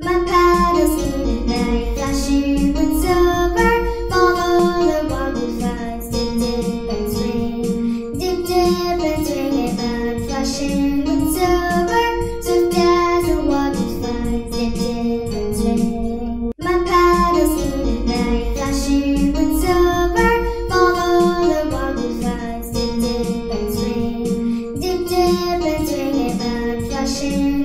My paddle's keen and very flashy with silver. Follow the warming flies, dip, dip and swing it back, flashing with silver. So there's the warming flies, dip, dip and swing. My paddle's keen and very flashy with silver. Follow the warming flies, dip, dip and swing. Dip, dip and swing it back, flashing.